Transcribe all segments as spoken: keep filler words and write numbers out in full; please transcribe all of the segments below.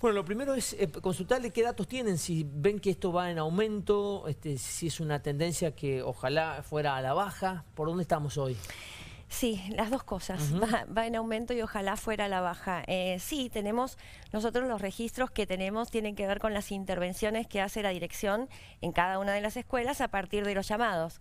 Bueno, lo primero es eh, consultarle qué datos tienen, si ven que esto va en aumento, este, si es una tendencia que ojalá fuera a la baja, ¿por dónde estamos hoy? Sí, las dos cosas, uh-huh. va, va en aumento y ojalá fuera a la baja. Eh, sí, tenemos, nosotros los registros que tenemos tienen que ver con las intervenciones que hace la dirección en cada una de las escuelas a partir de los llamados.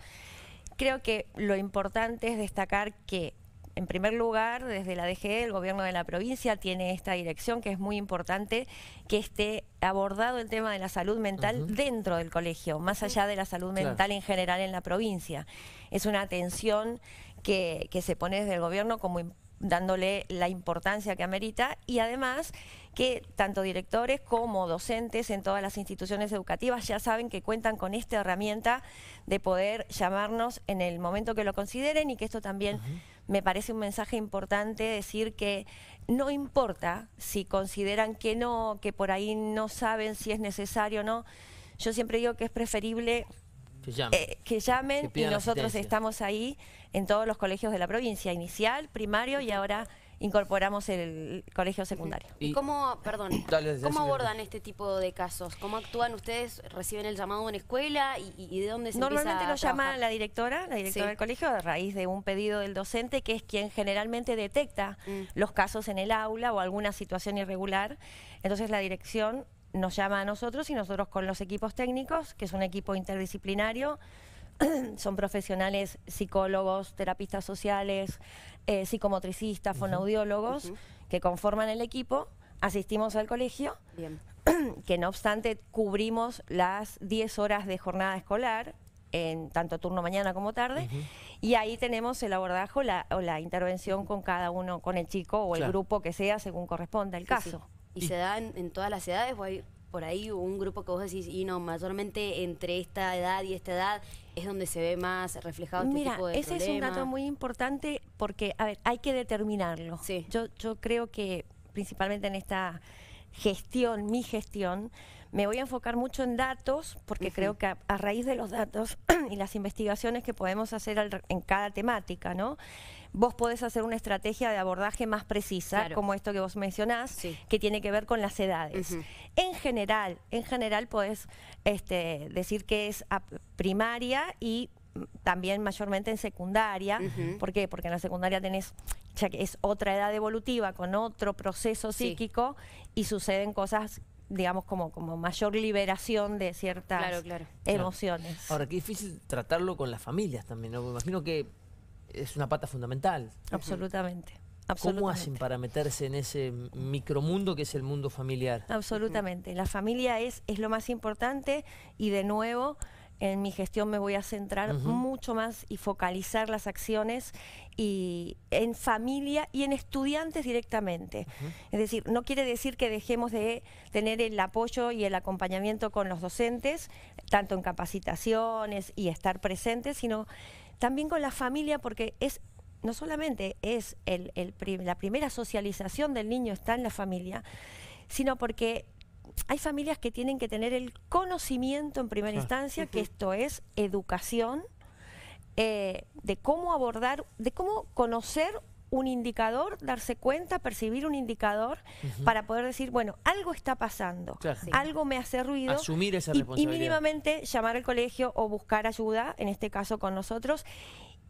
Creo que lo importante es destacar que, en primer lugar, desde la D G E, el gobierno de la provincia tiene esta dirección que es muy importante que esté abordado el tema de la salud mental uh-huh. dentro del colegio, más allá de la salud mental claro. en general en la provincia. Es una atención que, que se pone desde el gobierno como dándole la importancia que amerita y además que tanto directores como docentes en todas las instituciones educativas ya saben que cuentan con esta herramienta de poder llamarnos en el momento que lo consideren y que esto también uh-huh. me parece un mensaje importante decir que no importa si consideran que no, que por ahí no saben si es necesario o no, yo siempre digo que es preferible que llamen, eh, que llamen que y nosotros estamos ahí en todos los colegios de la provincia, inicial, primario y ahora incorporamos el colegio secundario. ¿Y cómo, perdón, dale, cómo abordan este tipo de casos? ¿Cómo actúan ustedes? ¿Reciben el llamado en escuela? ¿Y, y de dónde se Normalmente empieza a lo trabajar? llama la directora, la directora sí. del colegio, a raíz de un pedido del docente, que es quien generalmente detecta mm. los casos en el aula o alguna situación irregular. Entonces la dirección nos llama a nosotros y nosotros con los equipos técnicos, que es un equipo interdisciplinario, son profesionales, psicólogos, terapistas sociales, eh, psicomotricistas, uh-huh. fonoaudiólogos, uh-huh. que conforman el equipo, asistimos al colegio, bien. Que no obstante cubrimos las diez horas de jornada escolar, en tanto turno mañana como tarde, uh-huh. y ahí tenemos el abordaje o la, o la intervención con cada uno, con el chico o claro. el grupo que sea, según corresponda el sí, caso. Sí. ¿Y, ¿Y se da en, en todas las edades o hay por ahí un grupo que vos decís, y no, mayormente entre esta edad y esta edad es donde se ve más reflejado este Mira, tipo de ese problema? Es un dato muy importante porque, a ver, hay que determinarlo. Sí. Yo, yo creo que principalmente en esta gestión, mi gestión, me voy a enfocar mucho en datos porque uh-huh. creo que a, a raíz de los datos y las investigaciones que podemos hacer al, en cada temática, ¿no? Vos podés hacer una estrategia de abordaje más precisa, claro. como esto que vos mencionás, sí. que tiene que ver con las edades. Uh-huh. En general, en general podés este, decir que es a primaria y también mayormente en secundaria. Uh-huh. ¿Por qué? Porque en la secundaria tenés, ya que es otra edad evolutiva con otro proceso psíquico sí. y suceden cosas, digamos, como, como mayor liberación de ciertas claro, claro. emociones. Claro. Ahora, qué difícil tratarlo con las familias también, ¿no? Me imagino que es una pata fundamental. Absolutamente. Absolutamente. ¿Cómo hacen para meterse en ese micromundo que es el mundo familiar? Absolutamente. La familia es, es lo más importante y, de nuevo, en mi gestión me voy a centrar uh-huh. mucho más y focalizar las acciones y en familia y en estudiantes directamente. Uh-huh. Es decir, no quiere decir que dejemos de tener el apoyo y el acompañamiento con los docentes, tanto en capacitaciones y estar presentes, sino también con la familia, porque es no solamente es el, el prim, la primera socialización del niño está en la familia, sino porque hay familias que tienen que tener el conocimiento en primera ah, instancia, uh-huh. que esto es educación, eh, de cómo abordar, de cómo conocer un indicador, darse cuenta, percibir un indicador, uh-huh. para poder decir, bueno, algo está pasando, claro. sí. algo me hace ruido. Asumir esa responsabilidad. Y, y mínimamente llamar al colegio o buscar ayuda, en este caso con nosotros.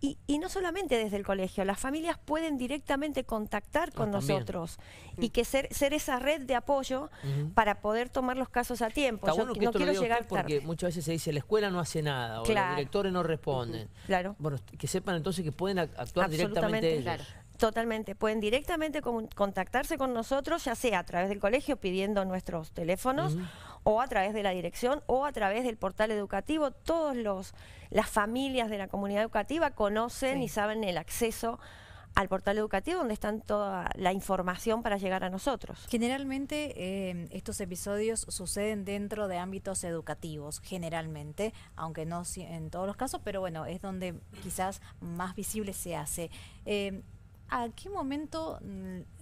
Y, y no solamente desde el colegio, las familias pueden directamente contactar con ah, nosotros también. Y que ser, ser esa red de apoyo uh-huh. para poder tomar los casos a tiempo. Está Yo bueno que no esto quiero lo llegar usted porque tarde. Muchas veces se dice la escuela no hace nada claro. o los directores no responden. Uh-huh. Claro. Bueno, que sepan entonces que pueden actuar directamente ellos. Claro. Totalmente, pueden directamente con, contactarse con nosotros, ya sea a través del colegio pidiendo nuestros teléfonos, uh-huh. o a través de la dirección, o a través del portal educativo. Todos los las familias de la comunidad educativa conocen sí. y saben el acceso al portal educativo, donde está toda la información para llegar a nosotros. Generalmente eh, estos episodios suceden dentro de ámbitos educativos, generalmente, aunque no en todos los casos, pero bueno, es donde quizás más visible se hace. Eh, ¿A qué momento,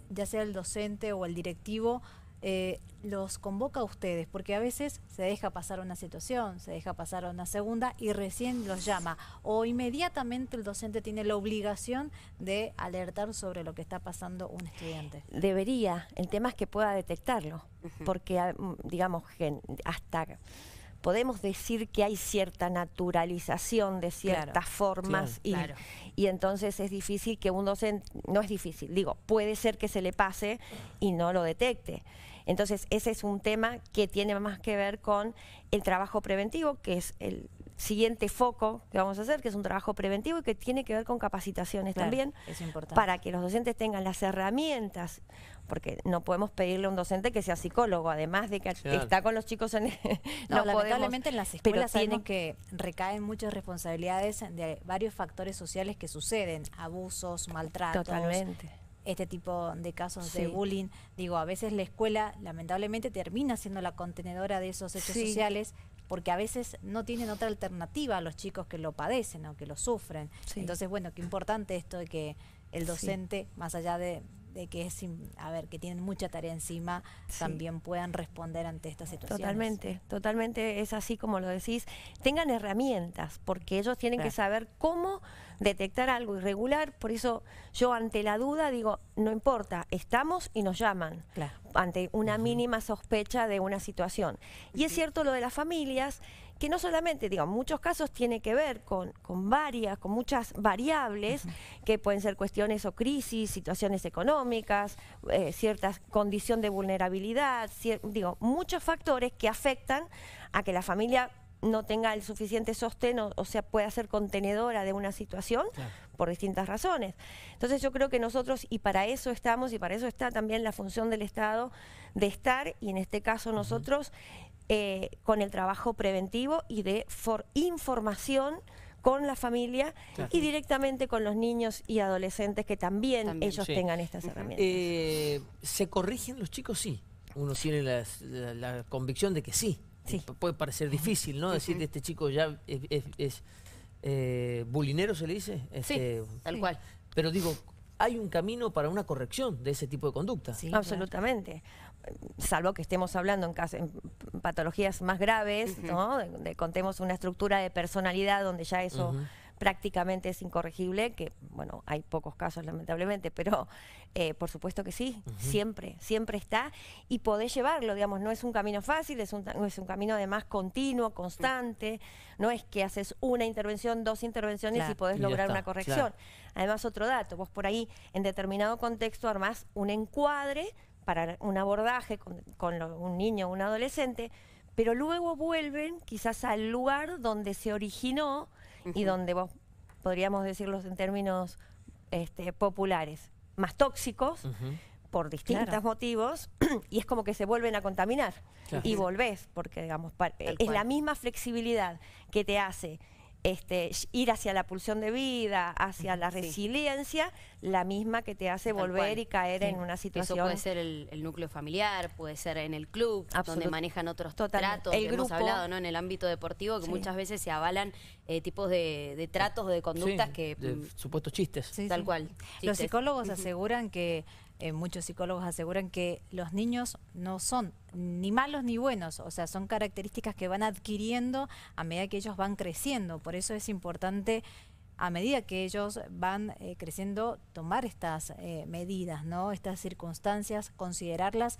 ya sea el docente o el directivo, eh, los convoca a ustedes, porque a veces se deja pasar una situación, se deja pasar una segunda y recién los llama, o inmediatamente el docente tiene la obligación de alertar sobre lo que está pasando un estudiante. Debería, el tema es que pueda detectarlo, uh-huh. porque digamos que hasta... podemos decir que hay cierta naturalización de ciertas claro, formas sí, y, claro. y entonces es difícil que un docente, no es difícil, digo, puede ser que se le pase y no lo detecte. Entonces ese es un tema que tiene más que ver con el trabajo preventivo, que es el siguiente foco que vamos a hacer, que es un trabajo preventivo y que tiene que ver con capacitaciones claro, también, es importante. Para que los docentes tengan las herramientas, porque no podemos pedirle a un docente que sea psicólogo, además de que claro. está con los chicos en... no, no lamentablemente podemos, en las escuelas sabemos tiene... que recaen muchas responsabilidades de varios factores sociales que suceden, abusos, maltratos... Totalmente. Este tipo de casos sí. de bullying, digo, a veces la escuela lamentablemente termina siendo la contenedora de esos hechos sí. sociales, porque a veces no tienen otra alternativa a los chicos que lo padecen o que lo sufren. Sí. Entonces, bueno, qué importante esto de que el docente, sí. más allá de, de que es, a ver, que tienen mucha tarea encima, sí. también puedan responder ante estas situaciones. Totalmente, totalmente es así como lo decís. Tengan herramientas, porque ellos tienen claro. que saber cómo detectar algo irregular. Por eso yo ante la duda digo, no importa, estamos y nos llaman. Claro. Ante una uh-huh. mínima sospecha de una situación. Y uh-huh. es cierto lo de las familias, que no solamente, digo, en muchos casos tiene que ver con, con varias, con muchas variables, uh-huh. que pueden ser cuestiones o crisis, situaciones económicas, eh, ciertas condición de vulnerabilidad, digo, muchos factores que afectan a que la familia no tenga el suficiente sostén, o, o sea, pueda ser contenedora de una situación claro. por distintas razones. Entonces yo creo que nosotros, y para eso estamos, y para eso está también la función del Estado, de estar, y en este caso nosotros, eh, con el trabajo preventivo y de for información con la familia claro. y directamente con los niños y adolescentes, que también, también ellos sí. tengan estas herramientas. Eh, ¿Se corrigen los chicos? Sí. Uno tiene la, la, la convicción de que sí. Sí. Puede parecer difícil, ¿no? Sí, decir, sí. este chico ya es, es, es eh, bulinero, ¿se le dice? Este, sí, tal cual. Pero digo, hay un camino para una corrección de ese tipo de conducta. Sí, absolutamente. Claro. Salvo que estemos hablando en, caso, en patologías más graves, uh-huh. ¿no? De, de, contemos una estructura de personalidad donde ya eso... Uh-huh. prácticamente es incorregible, que bueno, hay pocos casos lamentablemente, pero eh, por supuesto que sí, uh-huh. siempre, siempre está, y podés llevarlo, digamos, no es un camino fácil, es un, es un camino además continuo, constante, uh-huh. no es que haces una intervención, dos intervenciones claro. y podés lograr está, una corrección. Claro. Además, otro dato, vos por ahí en determinado contexto armás un encuadre para un abordaje con, con lo, un niño o un adolescente, pero luego vuelven quizás al lugar donde se originó y donde vos, podríamos decirlos en términos este, populares, más tóxicos, uh-huh. por distintos claro. motivos, y es como que se vuelven a contaminar. Claro. Y volvés, porque digamos es la misma flexibilidad que te hace este, ir hacia la pulsión de vida, hacia uh-huh. la resiliencia, sí. la misma que te hace Tal volver cual. Y caer sí. en una situación. Eso puede ser el, el núcleo familiar, puede ser en el club, donde manejan otros Totalmente. tratos, el que grupo, hemos hablado, ¿no? En el ámbito deportivo, que sí. muchas veces se avalan eh, tipos de, de tratos o de conductas sí, que... de supuestos chistes. Sí, Tal sí. cual. Chistes. Los psicólogos uh-huh. aseguran que... Eh, muchos psicólogos aseguran que los niños no son ni malos ni buenos, o sea, son características que van adquiriendo a medida que ellos van creciendo. Por eso es importante, a medida que ellos van eh, creciendo, tomar estas eh, medidas, ¿no? Estas circunstancias, considerarlas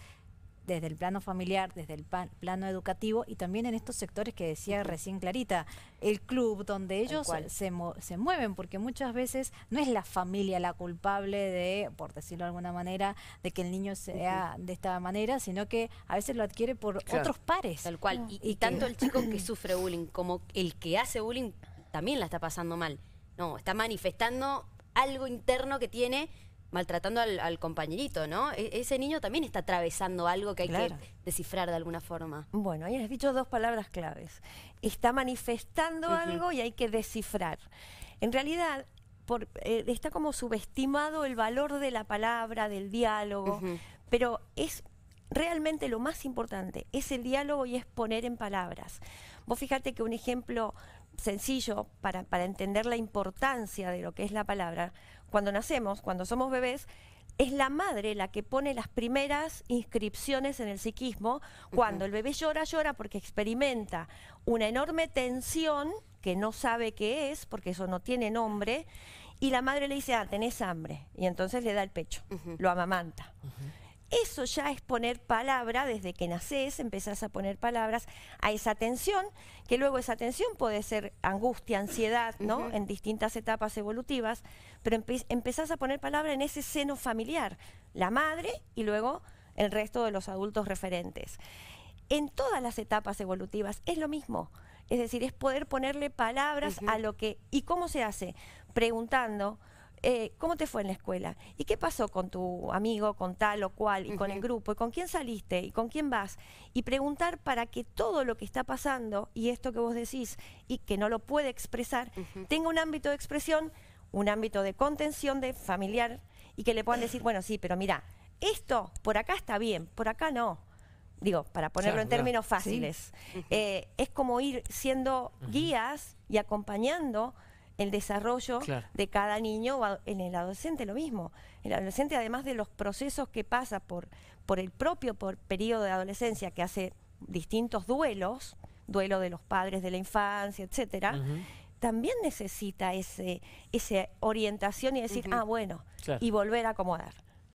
desde el plano familiar, desde el pan, plano educativo, y también en estos sectores que decía recién Clarita, el club donde ellos se, se mueven, porque muchas veces no es la familia la culpable de, por decirlo de alguna manera, de que el niño sea uh-huh. de esta manera, sino que a veces lo adquiere por claro. otros pares. Tal cual, no. y, y, y tanto el chico que sufre bullying como el que hace bullying también la está pasando mal. No, está manifestando algo interno que tiene... maltratando al, al compañerito, ¿no? E ese niño también está atravesando algo que hay claro. que descifrar de alguna forma. Bueno, ahí has dicho dos palabras claves. Está manifestando uh-huh. algo y hay que descifrar. En realidad, por, eh, está como subestimado el valor de la palabra, del diálogo, uh-huh. pero es realmente lo más importante, es el diálogo y es poner en palabras. Vos fíjate que un ejemplo sencillo para, para entender la importancia de lo que es la palabra. Cuando nacemos, cuando somos bebés, es la madre la que pone las primeras inscripciones en el psiquismo. Cuando el bebé llora, llora porque experimenta una enorme tensión que no sabe qué es, porque eso no tiene nombre, y la madre le dice, ah, tenés hambre, y entonces le da el pecho, lo amamanta. Eso ya es poner palabra, desde que nacés empezás a poner palabras a esa tensión, que luego esa tensión puede ser angustia, ansiedad, ¿no? Uh-huh. En distintas etapas evolutivas, pero empe empezás a poner palabra en ese seno familiar, la madre y luego el resto de los adultos referentes. En todas las etapas evolutivas es lo mismo, es decir, es poder ponerle palabras uh-huh. a lo que... ¿Y cómo se hace? Preguntando... Eh, ¿cómo te fue en la escuela? ¿Y qué pasó con tu amigo, con tal o cual, y uh-huh. con el grupo, y con quién saliste, y con quién vas? Y preguntar para que todo lo que está pasando, y esto que vos decís, y que no lo puede expresar, uh-huh. tenga un ámbito de expresión, un ámbito de contención de familiar, y que le puedan decir, bueno, sí, pero mira, esto por acá está bien, por acá no. Digo, para ponerlo claro, en términos claro. fáciles. ¿Sí? Eh, es como ir siendo uh-huh. guías y acompañando el desarrollo claro. de cada niño, en el adolescente lo mismo. El adolescente, además de los procesos que pasa por, por el propio por periodo de adolescencia, que hace distintos duelos, duelo de los padres de la infancia, etcétera, uh-huh. también necesita ese, esa orientación y decir, uh-huh. ah, bueno, claro. y volver a acomodar.